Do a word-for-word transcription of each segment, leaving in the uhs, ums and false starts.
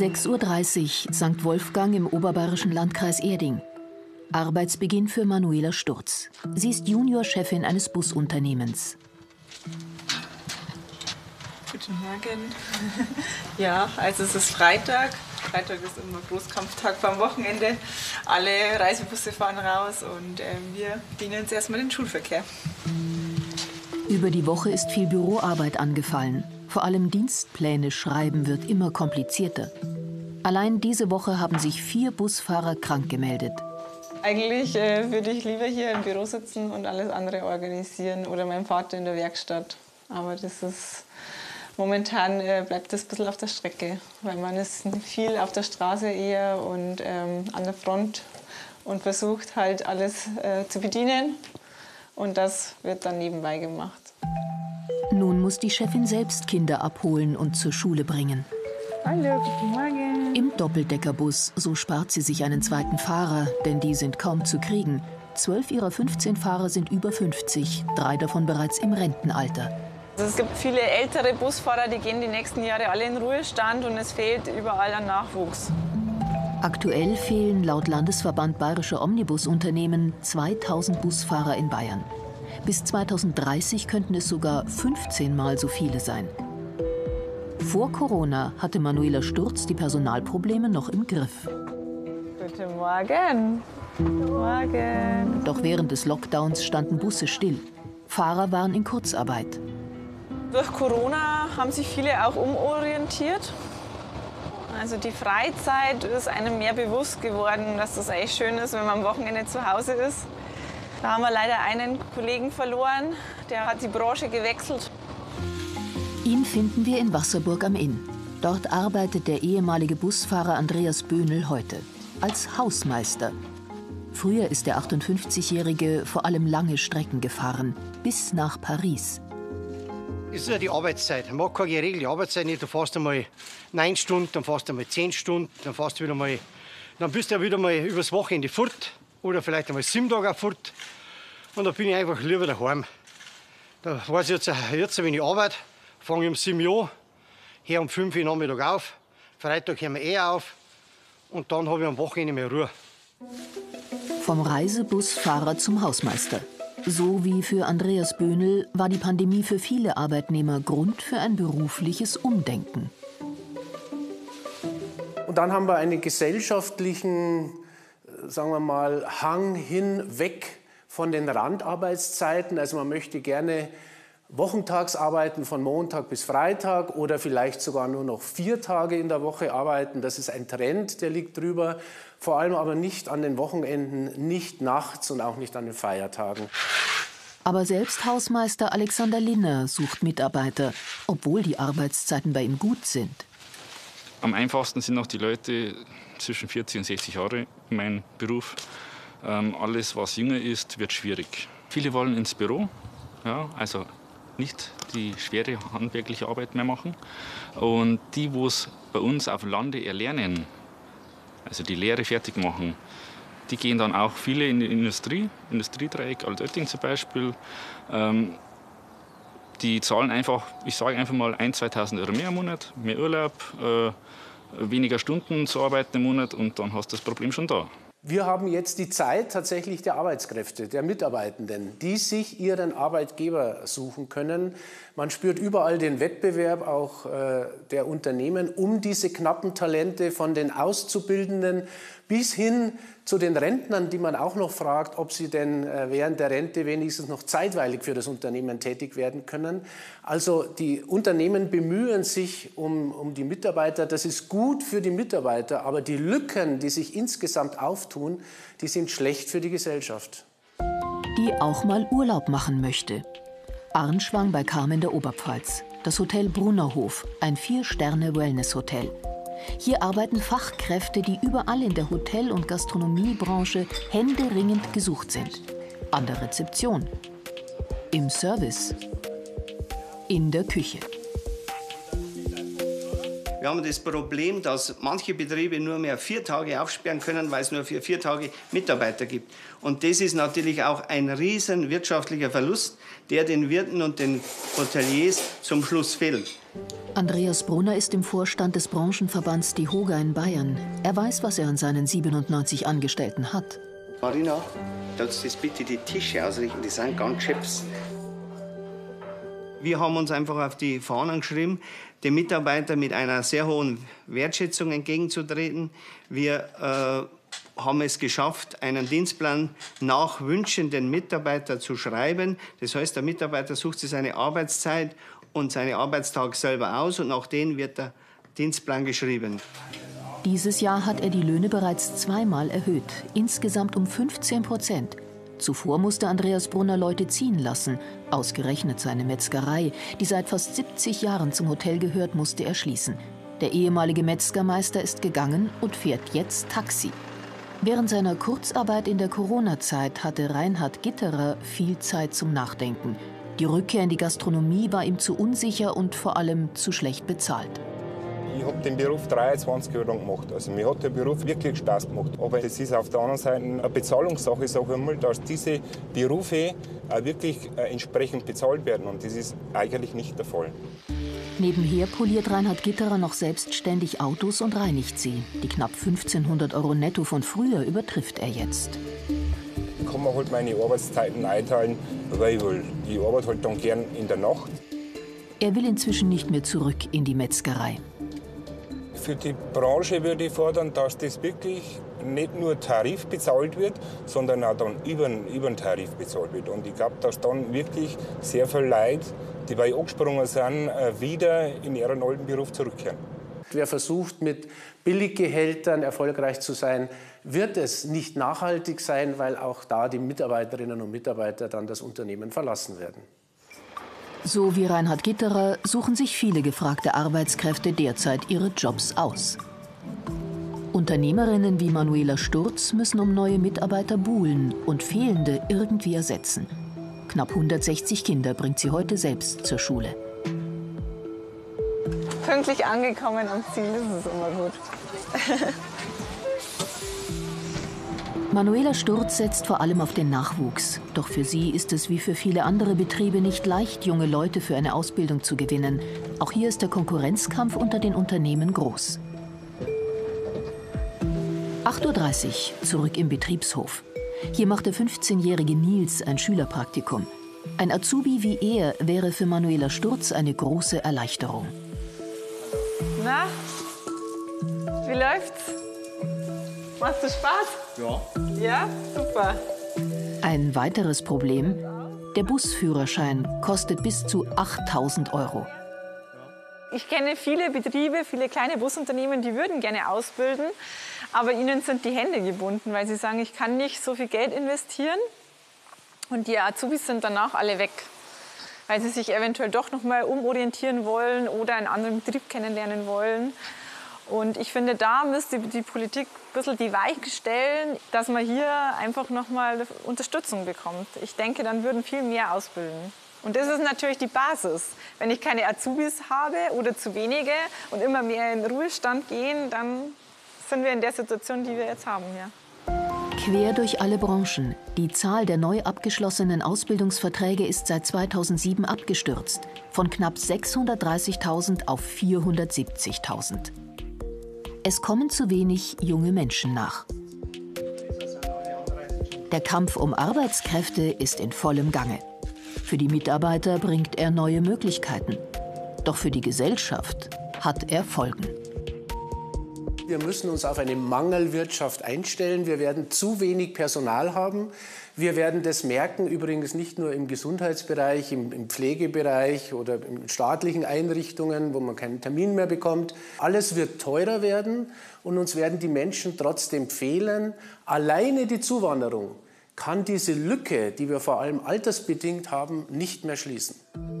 sechs Uhr dreißig, Sankt Wolfgang im Oberbayerischen Landkreis Erding. Arbeitsbeginn für Manuela Sturz. Sie ist Juniorchefin eines Busunternehmens. Guten Morgen. Ja, also es ist Freitag. Freitag ist immer Großkampftag beim Wochenende. Alle Reisebusse fahren raus und äh, wir dienen uns erstmal den Schulverkehr. Über die Woche ist viel Büroarbeit angefallen. Vor allem Dienstpläne schreiben wird immer komplizierter. Allein diese Woche haben sich vier Busfahrer krank gemeldet. Eigentlich äh, würde ich lieber hier im Büro sitzen und alles andere organisieren oder meinen Vater in der Werkstatt. Aber das ist... Momentan äh, bleibt das ein bisschen auf der Strecke, weil man ist viel auf der Straße eher und ähm, an der Front und versucht halt alles äh, zu bedienen. Und das wird dann nebenbei gemacht. Nun muss die Chefin selbst Kinder abholen und zur Schule bringen. Hallo, guten Morgen. Im Doppeldeckerbus, so spart sie sich einen zweiten Fahrer, denn die sind kaum zu kriegen. Zwölf ihrer fünfzehn Fahrer sind über fünfzig, drei davon bereits im Rentenalter. Also es gibt viele ältere Busfahrer, die gehen die nächsten Jahre alle in Ruhestand und es fehlt überall an Nachwuchs. Aktuell fehlen laut Landesverband Bayerischer Omnibusunternehmen zweitausend Busfahrer in Bayern. Bis zweitausenddreißig könnten es sogar fünfzehn Mal so viele sein. Vor Corona hatte Manuela Sturz die Personalprobleme noch im Griff. Guten Morgen. Guten Morgen. Doch während des Lockdowns standen Busse still. Fahrer waren in Kurzarbeit. Durch Corona haben sich viele auch umorientiert. Also die Freizeit ist einem mehr bewusst geworden, dass das eigentlich schön ist, wenn man am Wochenende zu Hause ist. Da haben wir leider einen Kollegen verloren, der hat die Branche gewechselt. Ihn finden wir in Wasserburg am Inn. Dort arbeitet der ehemalige Busfahrer Andreas Böhnl heute als Hausmeister. Früher ist der achtundfünfzigjährige vor allem lange Strecken gefahren, bis nach Paris. Das ist ja die Arbeitszeit. Man hat keine Regel, die Arbeitszeit nicht. Du fährst einmal neun Stunden, dann fährst du einmal zehn Stunden, dann fährst du wieder mal, dann bist du ja wieder mal übers Wochenende fort oder vielleicht einmal sieben Tage fort. Und da bin ich einfach lieber daheim. Da weiß ich jetzt, jetzt wenn ich arbeite, fange ich um sieben Uhr an, her um fünf Uhr Nachmittag auf, Freitag hören wir eh auf und dann habe ich am Wochenende mehr Ruhe. Vom Reisebusfahrer zum Hausmeister. So wie für Andreas Böhnl war die Pandemie für viele Arbeitnehmer Grund für ein berufliches Umdenken. Und dann haben wir einen gesellschaftlichen, sagen wir mal, Hang hinweg von den Randarbeitszeiten. Also man möchte gerne wochentags arbeiten, von Montag bis Freitag oder vielleicht sogar nur noch vier Tage in der Woche arbeiten. Das ist ein Trend, der liegt drüber. Vor allem aber nicht an den Wochenenden, nicht nachts und auch nicht an den Feiertagen. Aber selbst Hausmeister Alexander Linner sucht Mitarbeiter, obwohl die Arbeitszeiten bei ihm gut sind. Am einfachsten sind noch die Leute zwischen vierzig und sechzig Jahre in meinem Beruf. Ähm, alles, was jünger ist, wird schwierig. Viele wollen ins Büro, ja, also nicht die schwere handwerkliche Arbeit mehr machen. Und die, wo es bei uns auf dem Lande erlernen, also die Lehre fertig machen, die gehen dann auch viele in die Industrie, Industriedreieck, Altötting zum Beispiel. Ähm, die zahlen einfach, ich sage einfach mal, eintausend, zweitausend Euro mehr im Monat, mehr Urlaub, äh, weniger Stunden zu arbeiten im Monat und dann hast du das Problem schon da. Wir haben jetzt die Zeit tatsächlich der Arbeitskräfte, der Mitarbeitenden, die sich ihren Arbeitgeber suchen können. Man spürt überall den Wettbewerb auch äh, der Unternehmen um diese knappen Talente von den Auszubildenden bis hin zu den Rentnern, die man auch noch fragt, ob sie denn äh, während der Rente wenigstens noch zeitweilig für das Unternehmen tätig werden können. Also die Unternehmen bemühen sich um, um die Mitarbeiter. Das ist gut für die Mitarbeiter, aber die Lücken, die sich insgesamt auftun, Tun, die sind schlecht für die Gesellschaft. Die auch mal Urlaub machen möchte. Arnschwang bei Cham in der Oberpfalz. Das Hotel Brunnerhof, ein Vier-Sterne-Wellness-Hotel. Hier arbeiten Fachkräfte, die überall in der Hotel- und Gastronomiebranche händeringend gesucht sind. An der Rezeption, im Service, in der Küche. Wir haben das Problem, dass manche Betriebe nur mehr vier Tage aufsperren können, weil es nur für vier Tage Mitarbeiter gibt. Und das ist natürlich auch ein riesen wirtschaftlicher Verlust, der den Wirten und den Hoteliers zum Schluss fehlt. Andreas Brunner ist im Vorstand des Branchenverbands Die Hoga in Bayern. Er weiß, was er an seinen siebenundneunzig Angestellten hat. Marina, darfst du das bitte die Tische ausrichten? Die sind ganz scheps. Wir haben uns einfach auf die Fahnen geschrieben, den Mitarbeitern mit einer sehr hohen Wertschätzung entgegenzutreten. Wir äh, haben es geschafft, einen Dienstplan nach Wünschen den Mitarbeiter zu schreiben. Das heißt, der Mitarbeiter sucht sich seine Arbeitszeit und seinen Arbeitstag selber aus und nach denen wird der Dienstplan geschrieben. Dieses Jahr hat er die Löhne bereits zweimal erhöht, insgesamt um fünfzehn Prozent. Zuvor musste Andreas Brunner Leute ziehen lassen. Ausgerechnet seine Metzgerei, die seit fast siebzig Jahren zum Hotel gehört, musste er schließen. Der ehemalige Metzgermeister ist gegangen und fährt jetzt Taxi. Während seiner Kurzarbeit in der Corona-Zeit hatte Reinhard Gitterer viel Zeit zum Nachdenken. Die Rückkehr in die Gastronomie war ihm zu unsicher und vor allem zu schlecht bezahlt. Ich habe den Beruf dreiundzwanzig Jahre lang gemacht. Also mir hat der Beruf wirklich Spaß gemacht. Aber es ist auf der anderen Seite eine Bezahlungssache, sag ich einmal, dass diese Berufe auch wirklich entsprechend bezahlt werden. Und das ist eigentlich nicht der Fall. Nebenher poliert Reinhard Gitterer noch selbstständig Autos und reinigt sie. Die knapp fünfzehnhundert Euro netto von früher übertrifft er jetzt. Ich kann mir halt meine Arbeitszeiten einteilen, weil ich will. Ich arbeite halt dann gern in der Nacht. Er will inzwischen nicht mehr zurück in die Metzgerei. Für die Branche würde ich fordern, dass das wirklich nicht nur Tarif bezahlt wird, sondern auch dann über, über den Tarif bezahlt wird. Und ich glaube, dass dann wirklich sehr viele Leute, die bei angesprungen sind, wieder in ihren alten Beruf zurückkehren. Wer versucht, mit Billiggehältern erfolgreich zu sein, wird es nicht nachhaltig sein, weil auch da die Mitarbeiterinnen und Mitarbeiter dann das Unternehmen verlassen werden. So wie Reinhard Gitterer suchen sich viele gefragte Arbeitskräfte derzeit ihre Jobs aus. Unternehmerinnen wie Manuela Sturz müssen um neue Mitarbeiter buhlen und fehlende irgendwie ersetzen. Knapp hundertsechzig Kinder bringt sie heute selbst zur Schule. Pünktlich angekommen am Ziel, das ist immer gut. Manuela Sturz setzt vor allem auf den Nachwuchs. Doch für sie ist es wie für viele andere Betriebe nicht leicht, junge Leute für eine Ausbildung zu gewinnen. Auch hier ist der Konkurrenzkampf unter den Unternehmen groß. acht Uhr dreißig, zurück im Betriebshof. Hier macht der fünfzehnjährige Nils ein Schülerpraktikum. Ein Azubi wie er wäre für Manuela Sturz eine große Erleichterung. Na, wie läuft's? Machst du Spaß? Ja. Ja? Super. Ein weiteres Problem, der Busführerschein kostet bis zu achttausend Euro. Ich kenne viele Betriebe, viele kleine Busunternehmen, die würden gerne ausbilden, aber ihnen sind die Hände gebunden, weil sie sagen, ich kann nicht so viel Geld investieren und die Azubis sind danach alle weg, weil sie sich eventuell doch noch mal umorientieren wollen oder einen anderen Betrieb kennenlernen wollen. Und ich finde, da müsste die Politik ein bisschen die Weichen stellen, dass man hier einfach noch mal Unterstützung bekommt. Ich denke, dann würden viel mehr ausbilden. Und das ist natürlich die Basis. Wenn ich keine Azubis habe oder zu wenige und immer mehr in den Ruhestand gehen, dann sind wir in der Situation, die wir jetzt haben. Ja. Quer durch alle Branchen. Die Zahl der neu abgeschlossenen Ausbildungsverträge ist seit zweitausendsieben abgestürzt. Von knapp sechshundertdreißigtausend auf vierhundertsiebzigtausend. Es kommen zu wenig junge Menschen nach. Der Kampf um Arbeitskräfte ist in vollem Gange. Für die Mitarbeiter bringt er neue Möglichkeiten. Doch für die Gesellschaft hat er Folgen. Wir müssen uns auf eine Mangelwirtschaft einstellen. Wir werden zu wenig Personal haben. Wir werden das merken, übrigens nicht nur im Gesundheitsbereich, im, im Pflegebereich oder in staatlichen Einrichtungen, wo man keinen Termin mehr bekommt. Alles wird teurer werden und uns werden die Menschen trotzdem fehlen. Alleine die Zuwanderung kann diese Lücke, die wir vor allem altersbedingt haben, nicht mehr schließen.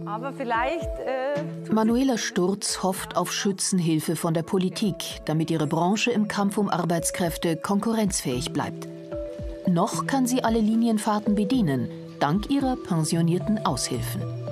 Aber vielleicht, äh Manuela Sturz hofft auf Schützenhilfe von der Politik, damit ihre Branche im Kampf um Arbeitskräfte konkurrenzfähig bleibt. Noch kann sie alle Linienfahrten bedienen, dank ihrer pensionierten Aushilfen.